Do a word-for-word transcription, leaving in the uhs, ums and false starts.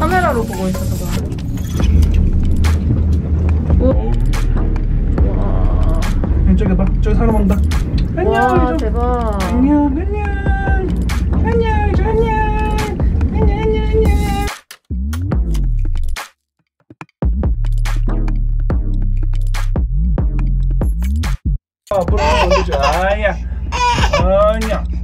카메라로 보고 있어서 그래. 와. 저기 봐. 저기 사람 온다. 안녕. 와, 대박. 안녕. 안녕. 안녕. 안녕. 안녕. 안녕. 안녕. 앞으로 보자. 아야. 안녕.